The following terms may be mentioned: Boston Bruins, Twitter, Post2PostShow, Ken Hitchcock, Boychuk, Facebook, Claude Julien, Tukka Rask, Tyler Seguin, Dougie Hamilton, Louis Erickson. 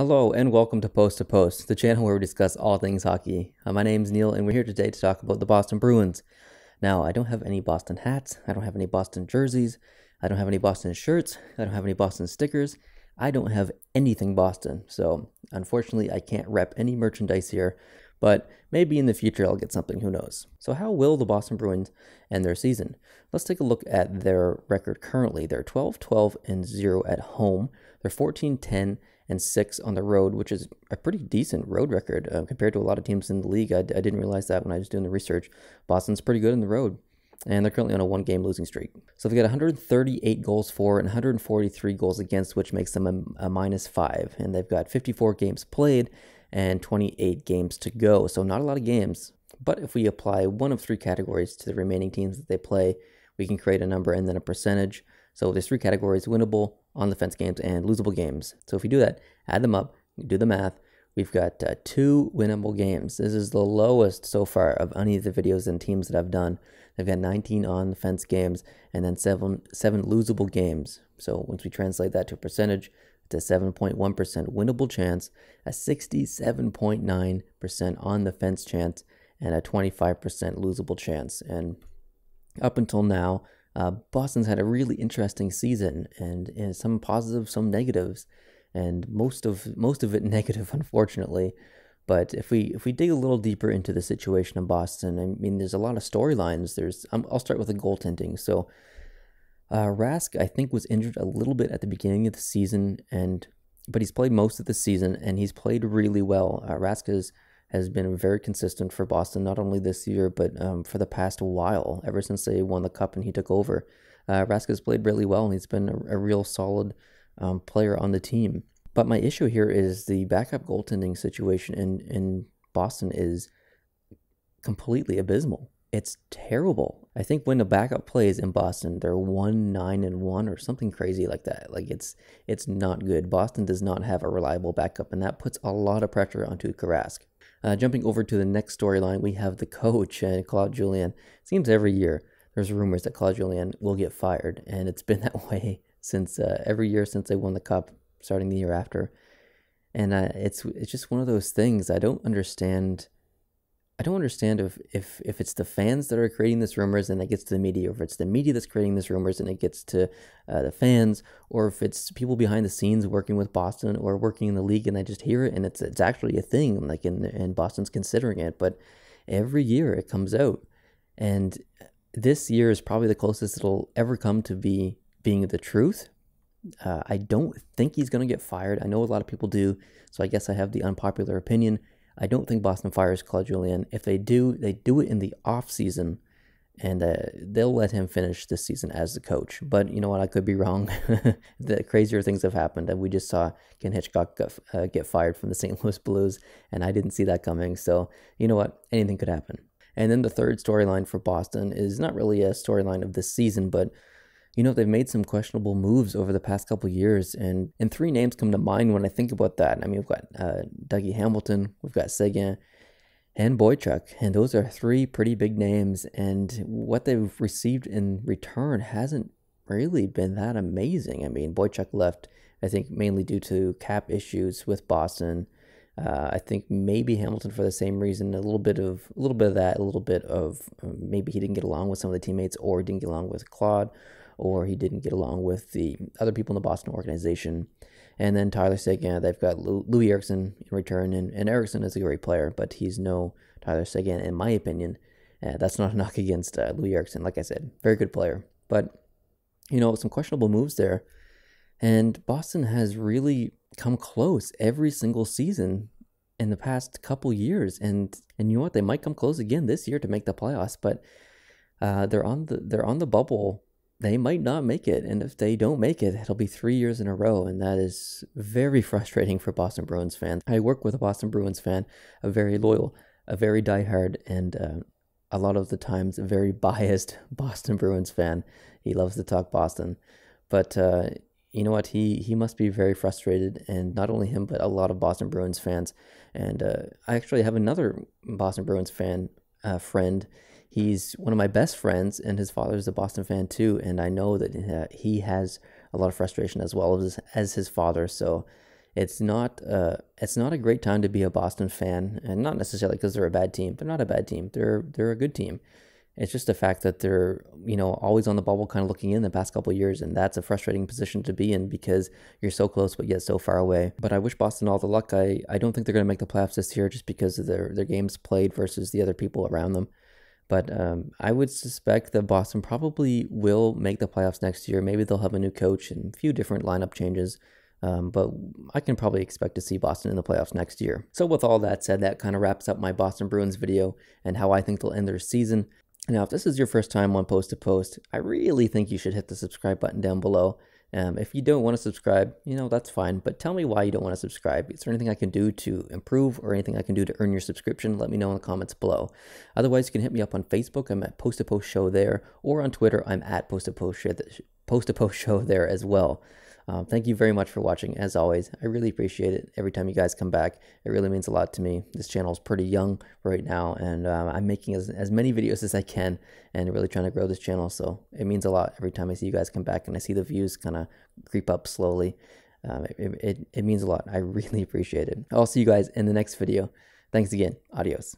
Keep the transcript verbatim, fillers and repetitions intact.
Hello and welcome to Post to Post, the channel where we discuss all things hockey. Uh, my name's Neil and we're here today to talk about the Boston Bruins. Now, I don't have any Boston hats, I don't have any Boston jerseys, I don't have any Boston shirts, I don't have any Boston stickers, I don't have anything Boston. So, unfortunately, I can't rep any merchandise here, but maybe in the future I'll get something, who knows. So how will the Boston Bruins end their season? Let's take a look at their record currently. They're twelve, twelve, and zero at home. They're fourteen, ten, and six on the road, which is a pretty decent road record uh, compared to a lot of teams in the league. I, I didn't realize that when I was doing the research. Boston's pretty good on the road, and they're currently on a one-game losing streak. So they've got one hundred thirty-eight goals for and one hundred forty-three goals against, which makes them a, a minus five, and they've got fifty-four games played and twenty-eight games to go, so not a lot of games. But if we apply one of three categories to the remaining teams that they play, we can create a number and then a percentage. So there's three categories: winnable, on-the-fence games, and losable games. So if you do that, add them up, do the math, we've got uh, two winnable games. This is the lowest so far of any of the videos and teams that I've done. They've got nineteen on-the-fence games and then seven, seven losable games. So once we translate that to a percentage, it's a seven point one percent winnable chance, a sixty-seven point nine percent on-the-fence chance, and a twenty-five percent losable chance. And up until now, Uh, Boston's had a really interesting season, and, and some positives, some negatives, and most of most of it negative, unfortunately. But if we if we dig a little deeper into the situation in Boston, I mean, there's a lot of storylines. There's um, I'll start with the goaltending. So uh, Rask, I think, was injured a little bit at the beginning of the season, and but he's played most of the season, and he's played really well. Uh, Rask is. has been very consistent for Boston, not only this year, but um, for the past while, ever since they won the Cup and he took over. Uh, Rask has played really well, and he's been a, a real solid um, player on the team. But my issue here is the backup goaltending situation in, in Boston is completely abysmal. It's terrible. I think when the backup plays in Boston, they're one, nine, and one or something crazy like that. Like, it's it's not good. Boston does not have a reliable backup, and that puts a lot of pressure on Tukka Rask. Uh, jumping over to the next storyline, we have the coach, and Claude Julien. It seems every year there's rumors that Claude Julien will get fired, and it's been that way since uh, every year since they won the Cup, starting the year after. And uh, it's it's just one of those things. I don't understand. I don't understand if, if, if it's the fans that are creating this rumors and that gets to the media, or if it's the media that's creating this rumors and it gets to uh, the fans, or if it's people behind the scenes working with Boston or working in the league and I just hear it and it's it's actually a thing, like in, and Boston's considering it. But every year it comes out, and this year is probably the closest it'll ever come to be being the truth. Uh, I don't think he's going to get fired. I know a lot of people do, so I guess I have the unpopular opinion. I don't think Boston fires Claude Julien. If they do, they do it in the offseason, and uh, they'll let him finish this season as the coach. But you know what? I could be wrong. The crazier things have happened, and we just saw Ken Hitchcock get, uh, get fired from the Saint Louis Blues, and I didn't see that coming. So you know what? Anything could happen. And then the third storyline for Boston is not really a storyline of this season, but you know, they've made some questionable moves over the past couple of years, and, and three names come to mind when I think about that. I mean, we've got uh, Dougie Hamilton, we've got Seguin, and Boychuk, and those are three pretty big names, and what they've received in return hasn't really been that amazing. I mean, Boychuk left, I think, mainly due to cap issues with Boston. Uh, I think maybe Hamilton for the same reason, a little bit of a little bit of that, a little bit of um, maybe he didn't get along with some of the teammates, or didn't get along with Claude, or he didn't get along with the other people in the Boston organization. And then Tyler Seguin, they've got Louis Erickson in return, and, and Erickson is a great player, but he's no Tyler Seguin, in my opinion. Uh, that's not a knock against uh, Louis Erickson, like I said, very good player. But, you know, some questionable moves there. And Boston has really come close every single season in the past couple years. And and you know what? They might come close again this year to make the playoffs, but uh, they're on the they're on the bubble. They might not make it, and if they don't make it, it'll be three years in a row, and that is very frustrating for Boston Bruins fans. I work with a Boston Bruins fan, a very loyal, a very diehard, and uh, a lot of the times a very biased Boston Bruins fan. He loves to talk Boston, but uh, you know what? He he must be very frustrated, and not only him, but a lot of Boston Bruins fans. And uh, I actually have another Boston Bruins fan uh, friend. He's one of my best friends, and his father is a Boston fan too, and I know that he has a lot of frustration as well as, as his father, so It's not uh, it's not a great time to be a Boston fan, and not necessarily because they're a bad team. They're not a bad team. They're they're a good team. It's just the fact that they're, you know, always on the bubble, kind of looking in the past couple of years, and that's a frustrating position to be in because you're so close but yet so far away. But I wish Boston all the luck. I, I don't think they're going to make the playoffs this year just because of their, their games played versus the other people around them. But um, I would suspect that Boston probably will make the playoffs next year. Maybe they'll have a new coach and a few different lineup changes. Um, but I can probably expect to see Boston in the playoffs next year. So with all that said, that kind of wraps up my Boston Bruins video and how I think they'll end their season. Now, if this is your first time on Post to Post, I really think you should hit the subscribe button down below. Um, if you don't want to subscribe, you know, that's fine, but tell me why you don't want to subscribe. Is there anything I can do to improve or anything I can do to earn your subscription? Let me know in the comments below. Otherwise, you can hit me up on Facebook. I'm at Post to Post Show there, or on Twitter. I'm at Post to Post Show there as well. Um, thank you very much for watching. As always, I really appreciate it. Every time you guys come back, it really means a lot to me. This channel is pretty young right now, and uh, I'm making as, as many videos as I can and really trying to grow this channel. So it means a lot every time I see you guys come back and I see the views kind of creep up slowly. Um, it, it, it means a lot. I really appreciate it. I'll see you guys in the next video. Thanks again. Adios.